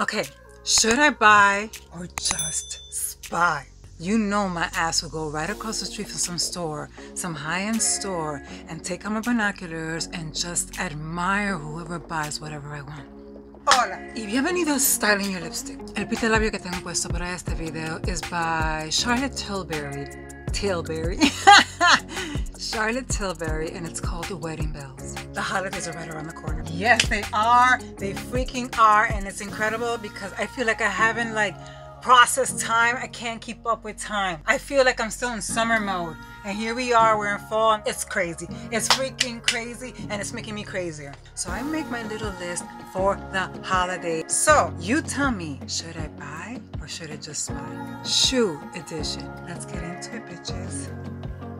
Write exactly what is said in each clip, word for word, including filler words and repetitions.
Okay, should I buy or just spy? You know my ass will go right across the street from some store, some high-end store, and take out my binoculars and just admire whoever buys whatever I want. Hola y bienvenido a Styling Your Lipstick. El pita labio que tengo puesto para este video is by Charlotte Tilbury. Tilbury. Charlotte Tilbury, and it's called The Wedding Bells. The holidays are right around the corner. Yes, they are. They freaking are, and it's incredible because I feel like I haven't like process time. I can't keep up with time. I feel like I'm still in summer mode, and here we are, we're in fall. It's crazy. It's freaking crazy, and it's making me crazier. So I make my little list for the holiday. So you tell me, should I buy or should I just spy? Shoe edition. Let's get into it, bitches.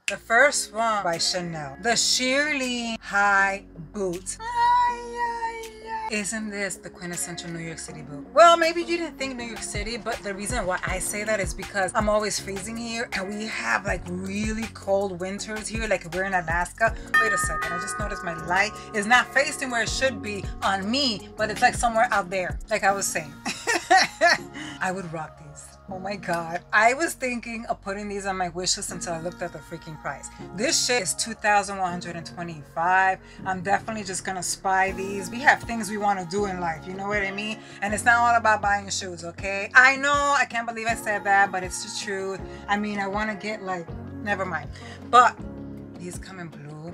The first one by Chanel, the sheerly high boot. Isn't this the quintessential New York City boot? Well, maybe you didn't think New York City, but the reason why I say that is because I'm always freezing here, and we have like really cold winters here, like we're in Alaska. Wait a second, I just noticed my light is not facing where it should be on me, but it's like somewhere out there, like I was saying. I would rock these. Oh my God. I was thinking of putting these on my wish list until I looked at the freaking price. This shit is two thousand one hundred twenty-five dollars. I'm definitely just gonna spy these. We have things we wanna do in life, you know what I mean? And it's not all about buying shoes, okay? I know, I can't believe I said that, but it's the truth. I mean, I wanna get like, never mind. But these come in blue,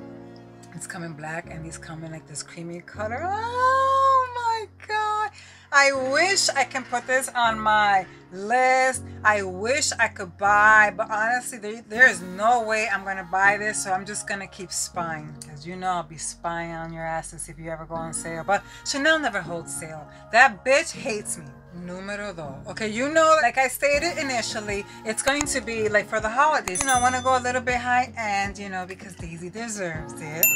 it's come in black, and these come in like this creamy color. Oh my God. I wish I can put this on my list. I wish I could buy, but honestly, there, there is no way I'm gonna buy this, so I'm just gonna keep spying. Because you know I'll be spying on your asses if you ever go on sale, but Chanel never holds sale. That bitch hates me. Numero dos. Okay, you know, like I stated initially, it's going to be like for the holidays. You know, I wanna go a little bit high-end, you know, because Daisy deserves it.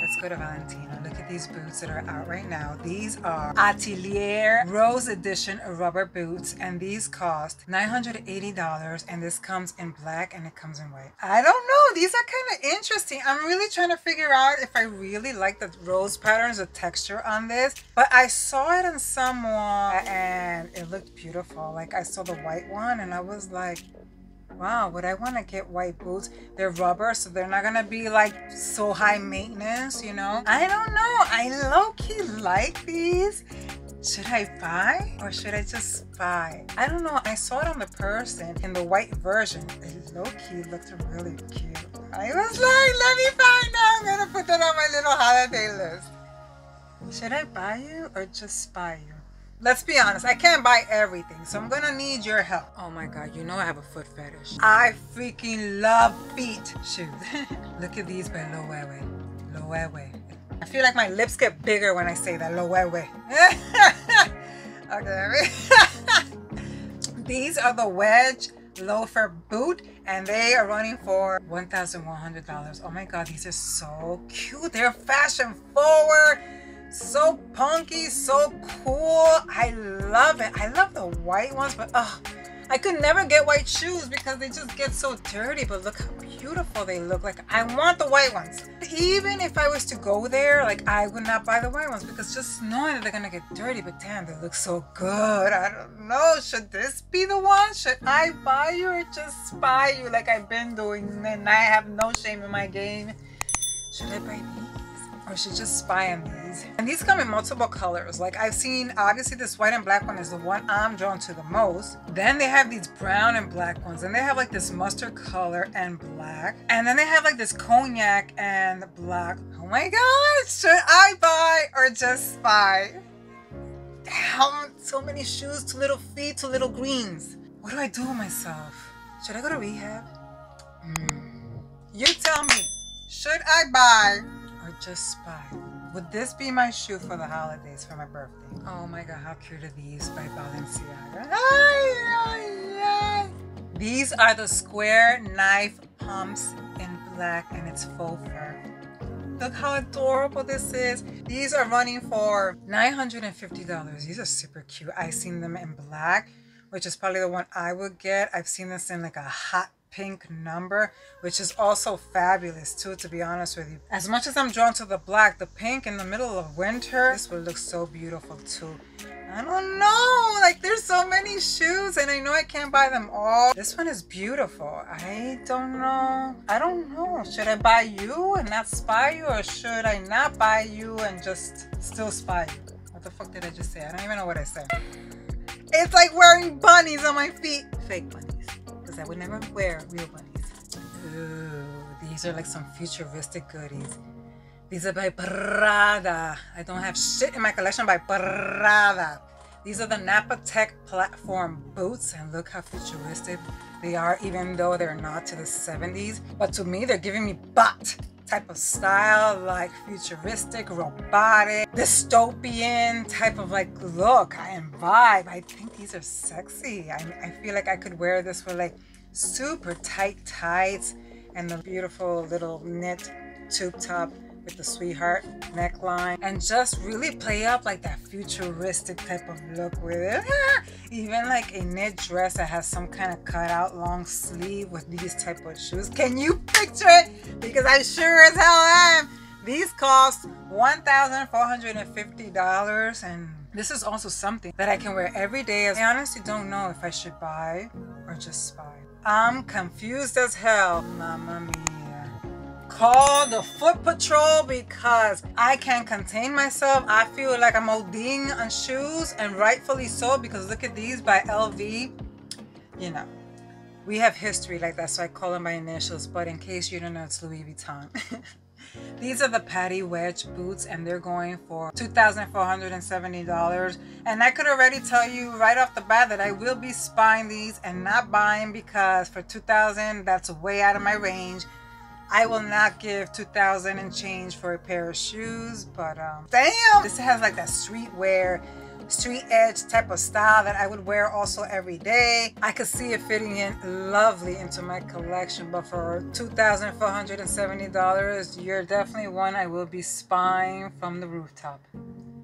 Let's go to Valentino. Look at these boots that are out right now. These are Atelier Rose Edition rubber boots, and these cost nine hundred eighty dollars, and this comes in black and it comes in white. I don't know. These are kind of interesting. I'm really trying to figure out if I really like the rose patterns, the texture on this, but I saw it in someone and it looked beautiful. Like I saw the white one and I was like, wow, would I want to get white boots? They're rubber, so they're not gonna be like so high maintenance, you know? I don't know, I low-key like these. Should I buy or should I just spy? I don't know, I saw it on the person in the white version. It low-key looked really cute. I was like, let me find out, I'm gonna put that on my little holiday list. Should I buy you or just spy you? Let's be honest, I can't buy everything, so I'm gonna need your help. Oh my God, you know I have a foot fetish. I freaking love feet shoes. Look at these by Loewe. Loewe. I feel like my lips get bigger when I say that, Loewe. Okay. These are the wedge loafer boot, and they are running for one thousand one hundred dollars. Oh my God, these are so cute. They're fashion forward. So punky, so cool. I love it. I love the white ones, but oh, I could never get white shoes because they just get so dirty, but look how beautiful they look. Like, I want the white ones. Even if I was to go there, like, I would not buy the white ones because just knowing that they're gonna get dirty, but damn, they look so good. I don't know, should this be the one? Should I buy you or just spy you like I've been doing, and I have no shame in my game? Should I buy these? Or should just spy on these? And these come in multiple colors. Like I've seen, obviously this white and black one is the one I'm drawn to the most. Then they have these brown and black ones. And they have like this mustard color and black. And then they have like this cognac and black. Oh my gosh, should I buy or just spy? Damn, so many shoes, too little feet, too little greens. What do I do with myself? Should I go to rehab? Mm. You tell me, should I buy? Just spy. Would this be my shoe for the holidays for my birthday? Oh my God, how cute are these by Balenciaga? Ay, ay, ay. These are the square knife pumps in black, and it's faux fur. Look how adorable this is. These are running for nine hundred fifty dollars. These are super cute. I've seen them in black, which is probably the one I would get. I've seen this in like a hot pink number, which is also fabulous too, to be honest with you. As much as I'm drawn to the black, the pink in the middle of winter, this would look so beautiful too. I don't know, so many shoes and I know I can't buy them all. This one is beautiful. I don't know. I don't know. Should I buy you and not spy you, or should I not buy you and just still spy you? What the fuck did I just say? I don't even know what I said. It's like wearing bunnies on my feet. Fake bunnies, because I would never wear real bunnies. Ooh, these are like some futuristic goodies. These are by Prada. I don't have shit in my collection by Prada. These are the Napa Tech platform boots, and look how futuristic they are, even though they're not to the seventies. But to me, they're giving me bot type of style, like futuristic, robotic, dystopian type of like look and vibe. I think these are sexy. I, I feel like I could wear this with like super tight tights and the beautiful little knit tube top with the sweetheart neckline, and just really play up like that futuristic type of look with it. Even like a knit dress that has some kind of cutout long sleeve with these type of shoes. Can you picture it? Because I sure as hell am. These cost one thousand four hundred fifty dollars, and this is also something that I can wear every day. I honestly don't know if I should buy or just spy. I'm confused as hell, mama mia. Call the foot patrol because I can't contain myself. I feel like I'm ODing on shoes, and rightfully so, because look at these by L V. You know, we have history like that, so I call them my initials, but in case you don't know, it's Louis Vuitton. These are the Patti wedge boots, and they're going for two thousand four hundred seventy dollars, and I could already tell you right off the bat that I will be spying these and not buying, because for two thousand dollars, that's way out of my range. I will not give two thousand dollars and change for a pair of shoes, but um, damn! This has like that streetwear, street edge type of style that I would wear also every day. I could see it fitting in lovely into my collection, but for two thousand four hundred seventy dollars, you're definitely one I will be spying from the rooftop.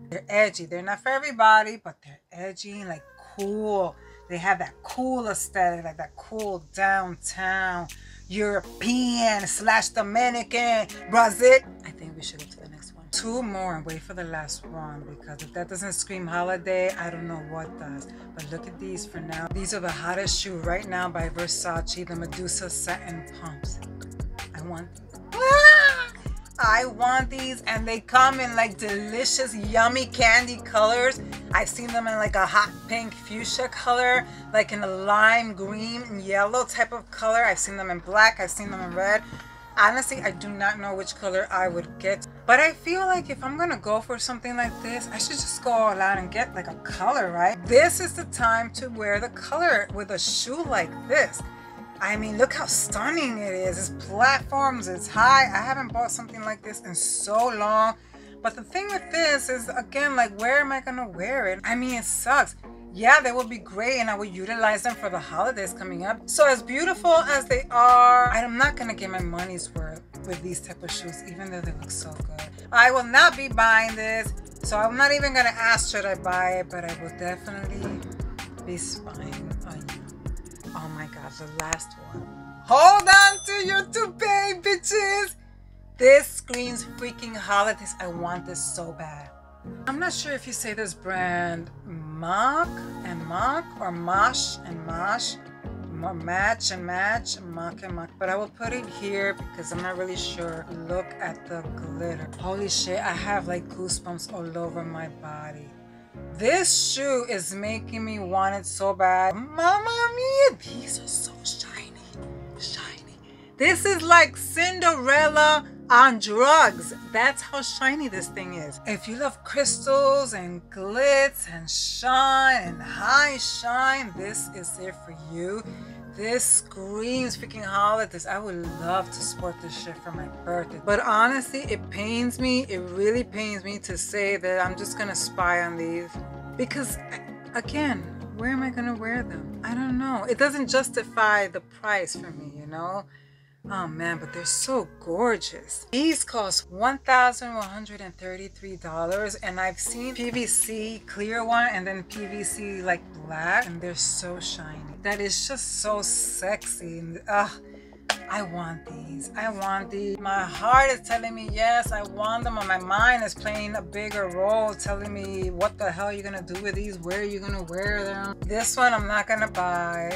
They're edgy. They're not for everybody, but they're edgy, like cool. They have that cool aesthetic, like that cool downtown European slash Dominican Brazil. I think we should go to the next one. Two more and wait for the last one, because if that doesn't scream holiday, I don't know what does. But look at these for now. These are the hottest shoe right now by Versace, the Medusa satin pumps. I want ah! I want these, and they come in like delicious yummy candy colors. I've seen them in like a hot pink fuchsia color, like in a lime green and yellow type of color. I've seen them in black, I've seen them in red. Honestly, I do not know which color I would get, but I feel like if I'm gonna go for something like this, I should just go all out and get like a color, right? This is the time to wear the color with a shoe like this. I mean, look how stunning it is. It's platforms, it's high. I haven't bought something like this in so long. But the thing with this is, again, like, where am I gonna wear it? I mean, it sucks. Yeah, they will be great, and I will utilize them for the holidays coming up. So as beautiful as they are, I'm not gonna get my money's worth with these type of shoes, even though they look so good. I will not be buying this, so I'm not even gonna ask should I buy it, but I will definitely be spying on you. Oh my God, the last one. Hold on to your toupee, bitches. This screams freaking holidays. I want this so bad. I'm not sure if you say this brand Mach and Mach or Mach and Mach, Match and Match, Mach and Mach, but I will put it here because I'm not really sure. Look at the glitter. Holy shit, I have like goosebumps all over my body. This shoe is making me want it so bad. Mama mia, these are so shiny, shiny. This is like Cinderella on drugs. That's how shiny this thing is. If you love crystals and glitz and shine and high shine, this is it for you. This screams freaking holidays. I would love to sport this shit for my birthday. But honestly, it pains me. It really pains me to say that I'm just gonna spy on these. Because, again, where am I gonna wear them? I don't know. It doesn't justify the price for me, you know? Oh man, but they're so gorgeous. These cost one thousand one hundred thirty-three dollars, and I've seen P V C clear one and then P V C like black, and they're so shiny. That is just so sexy. Ugh, I want these. I want these. My heart is telling me yes, I want them, and my mind is playing a bigger role telling me what the hell are you gonna do with these? Where are you gonna wear them? This one I'm not gonna buy.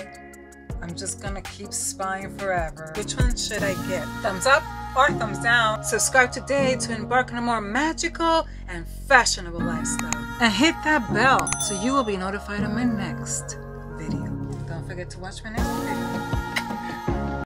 I'm just gonna keep spying forever. Which one should I get? Thumbs up or thumbs down? Subscribe today to embark on a more magical and fashionable lifestyle. And hit that bell so you will be notified of my next video. Don't forget to watch my next video.